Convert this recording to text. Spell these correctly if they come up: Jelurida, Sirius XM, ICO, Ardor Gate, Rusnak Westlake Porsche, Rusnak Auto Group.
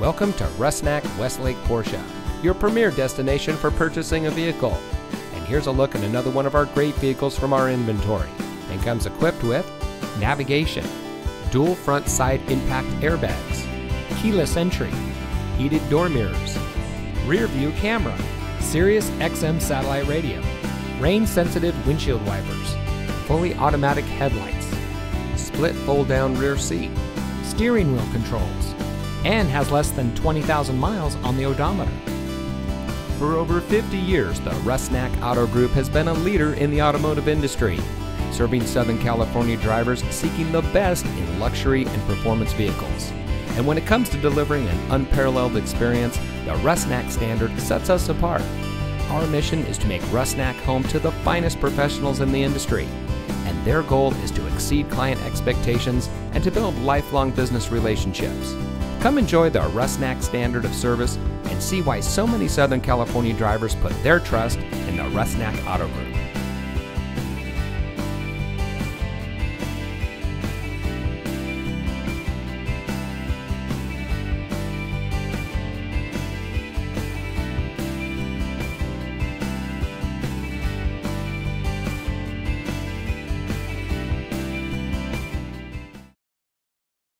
Welcome to Rusnak Westlake Porsche, your premier destination for purchasing a vehicle. And here's a look at another one of our great vehicles from our inventory. And comes equipped with navigation, dual front side impact airbags, keyless entry, heated door mirrors, rear view camera, Sirius XM satellite radio, rain sensitive windshield wipers, fully automatic headlights, split fold down rear seat, steering wheel controls, and has less than 20,000 miles on the odometer. For over 50 years, the Rusnak Auto Group has been a leader in the automotive industry, serving Southern California drivers seeking the best in luxury and performance vehicles. And when it comes to delivering an unparalleled experience, the Rusnak standard sets us apart. Our mission is to make Rusnak home to the finest professionals in the industry, and their goal is to exceed client expectations and to build lifelong business relationships. Come enjoy the Rusnak standard of service and see why so many Southern California drivers put their trust in the Rusnak Auto Group.